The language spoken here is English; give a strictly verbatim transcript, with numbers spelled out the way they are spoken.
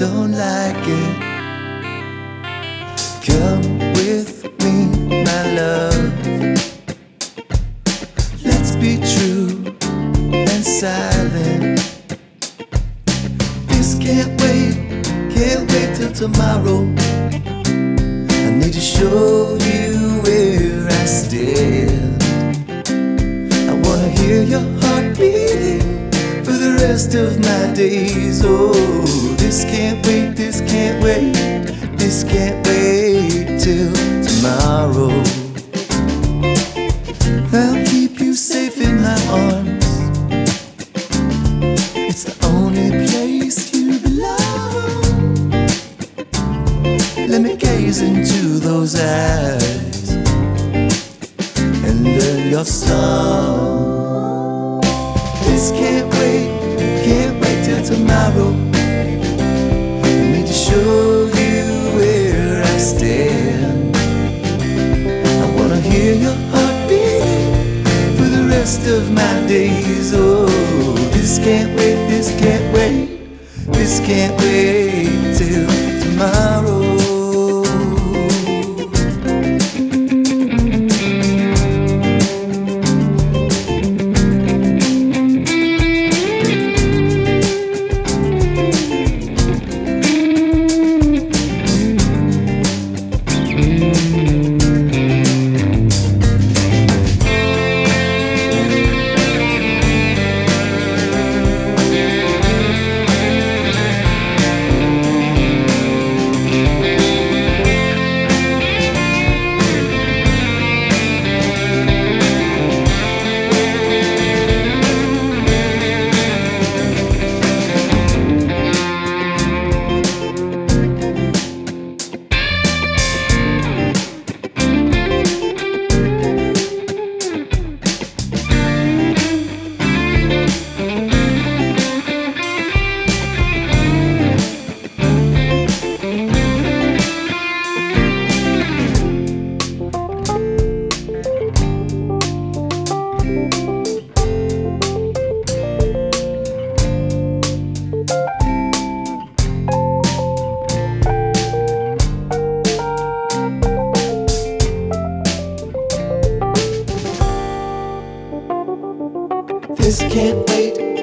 don't like it. Come with me, my love. Let's be true and silent. This can't wait, can't wait till tomorrow. I need to show you where I stand. I wanna hear your heart beating for the rest of my days. Oh, this can't wait, this can't wait, this can't wait till tomorrow. I'll keep you safe in my arms. It's the only place you belong. Let me gaze into those eyes and learn your song. This can't wait, can't wait till tomorrow. I need to show you where I stand. I wanna hear your heart beating for the rest of my days. Oh, this can't wait, this can't wait, this can't wait till tomorrow. This can't wait.